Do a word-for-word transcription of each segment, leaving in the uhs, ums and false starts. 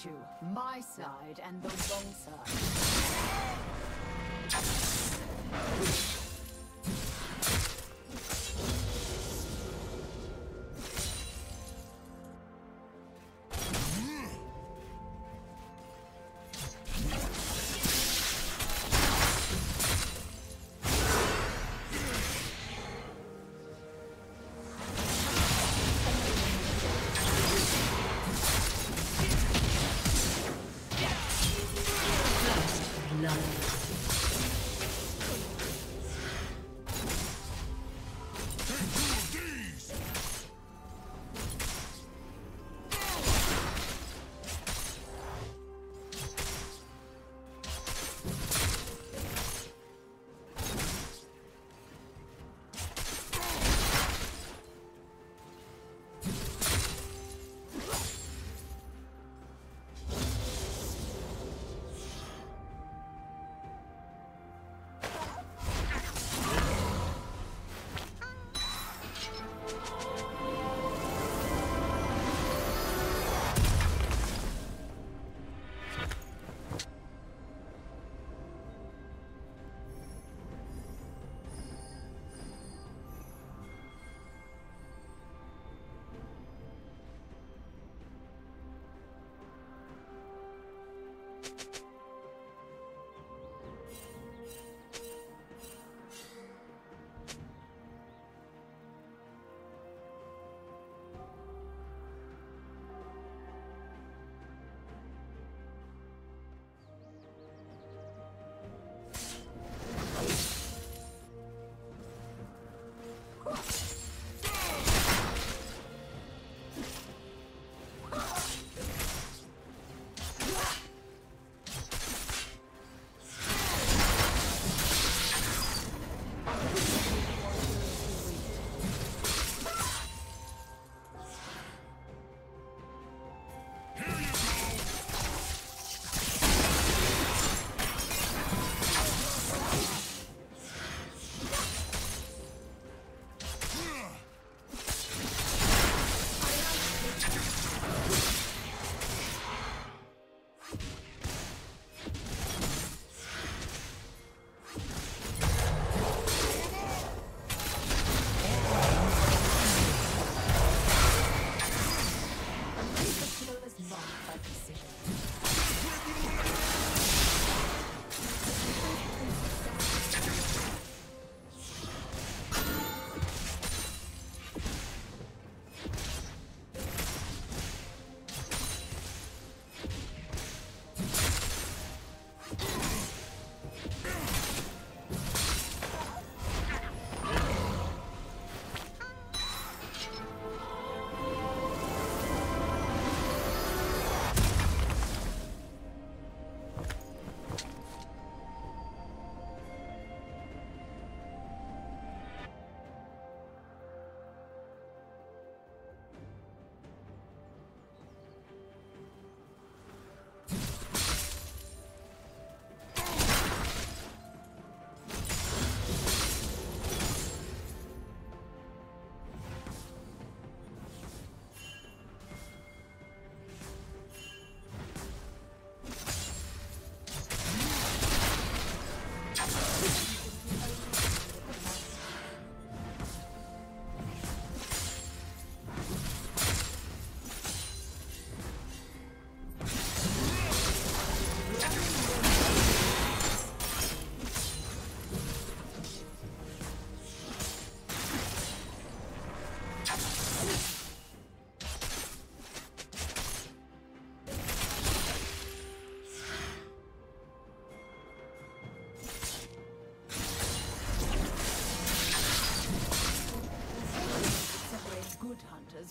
issue. My side and the wrong side.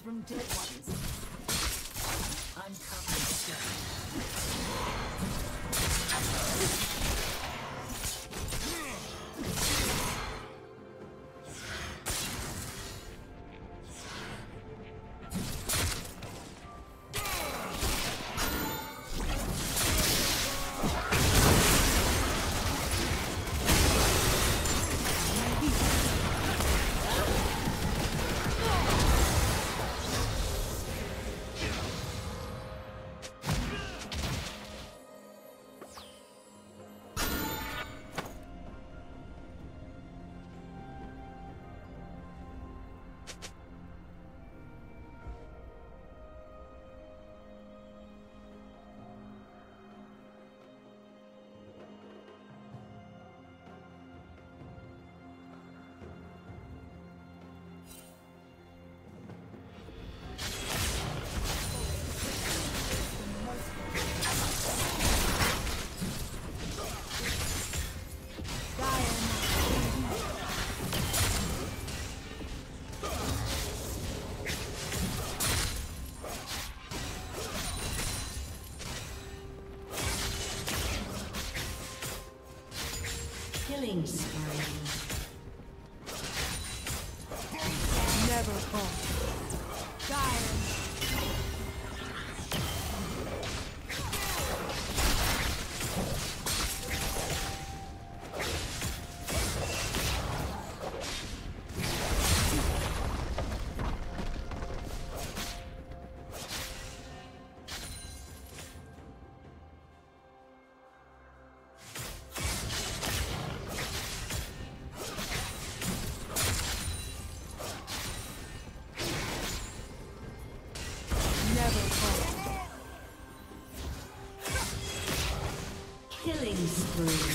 From dead ones. I'm coming. forever home. Dire. Killing spree.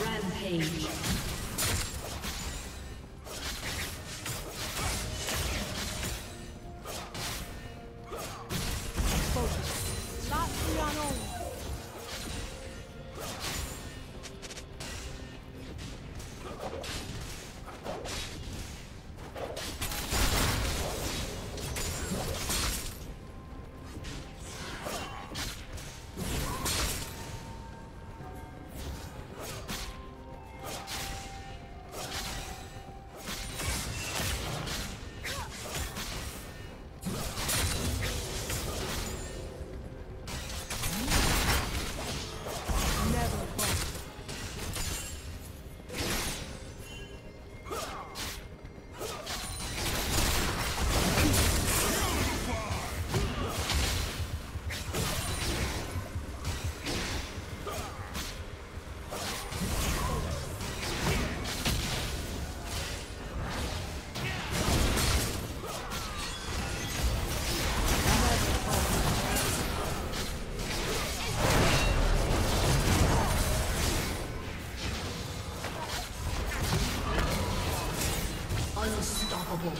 Rampage. Focus. Not free on all. Unstoppable.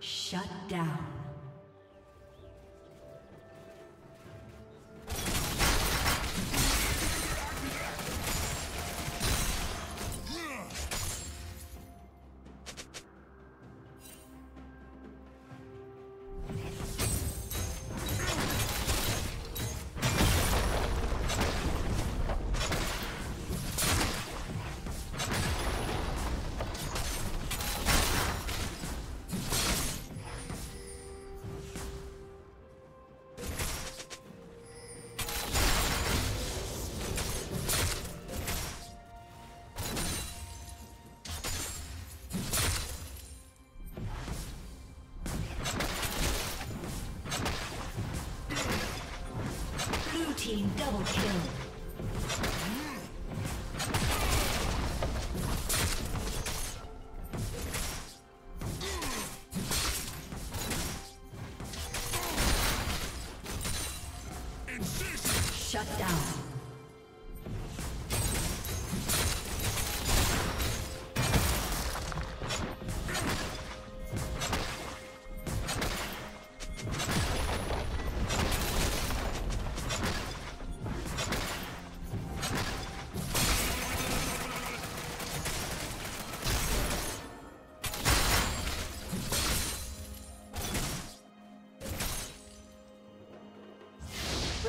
Shut down. Double kill.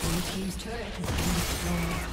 Blue team's turret has been destroyed.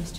His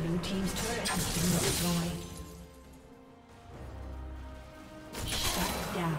Blue team's turret has been destroyed. Shut down.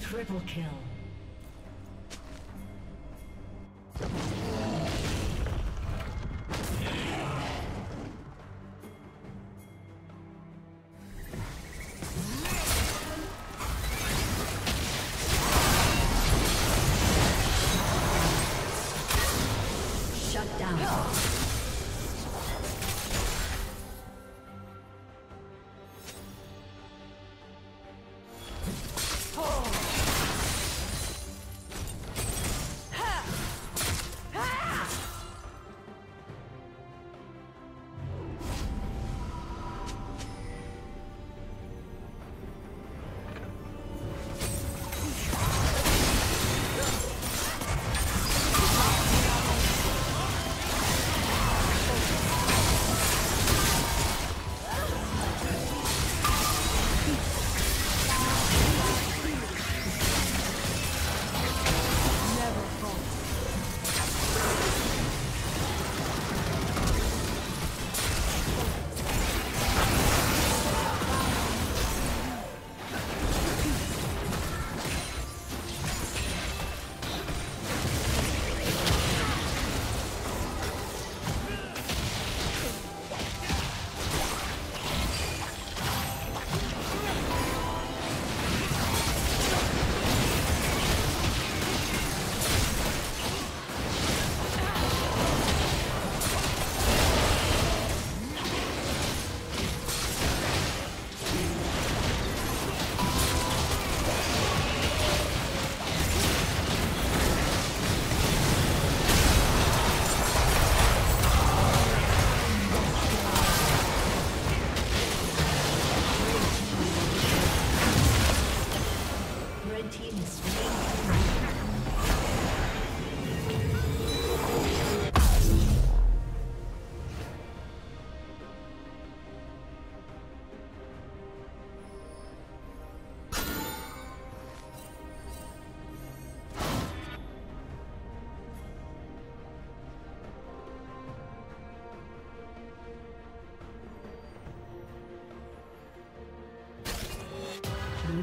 Triple kill. Shut down. No. Blue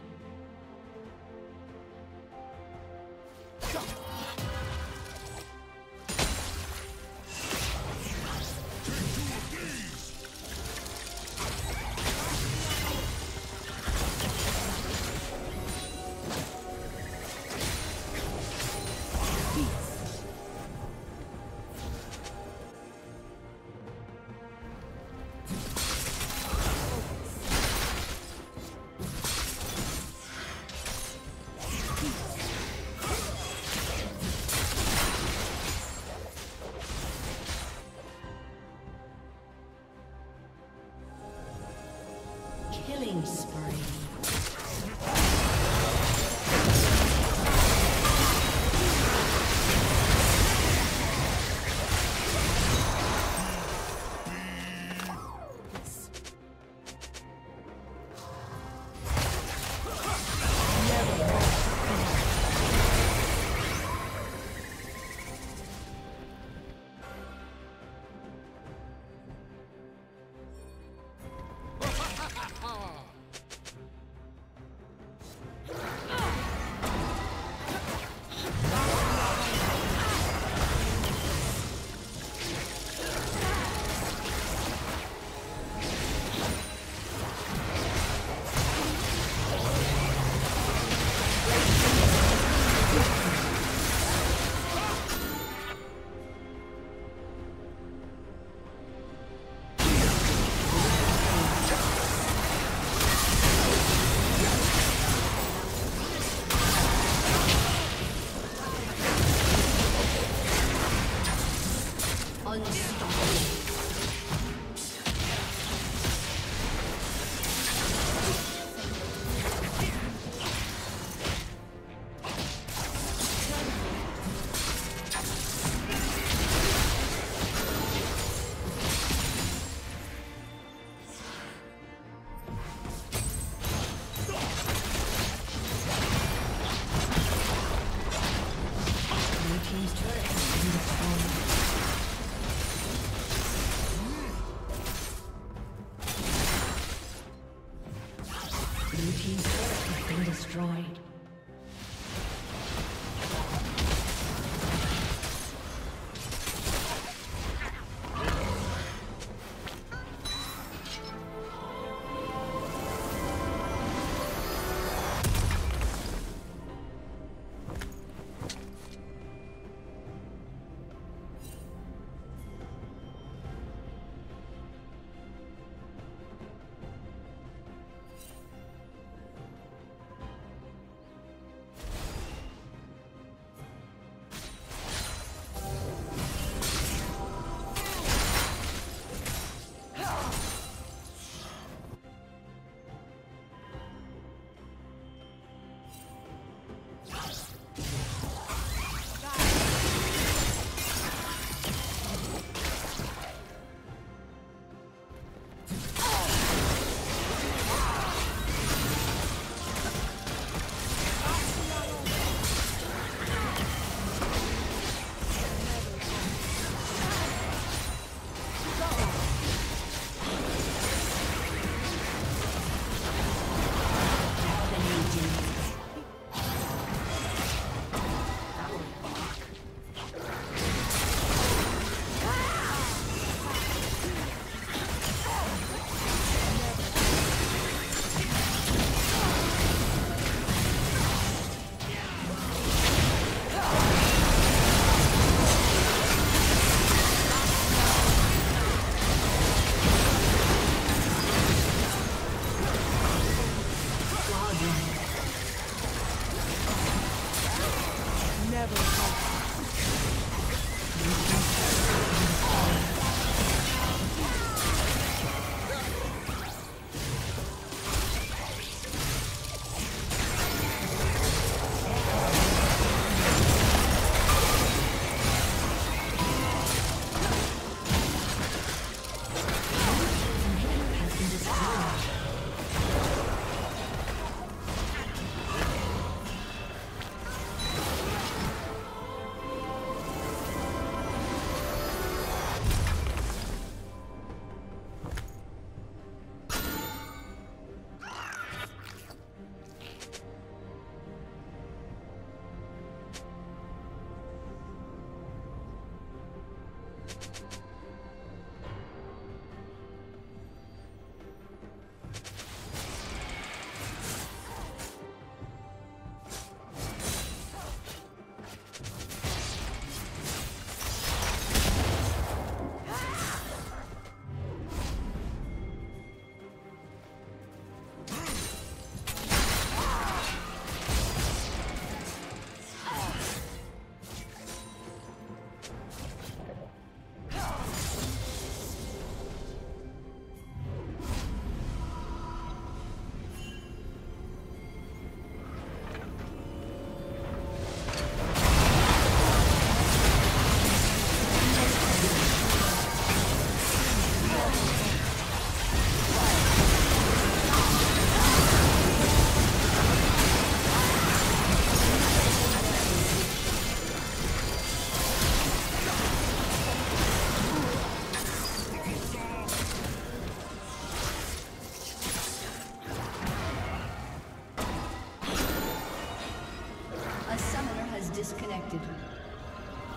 destroyed.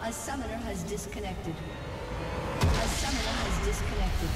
A summoner has disconnected. A summoner has disconnected.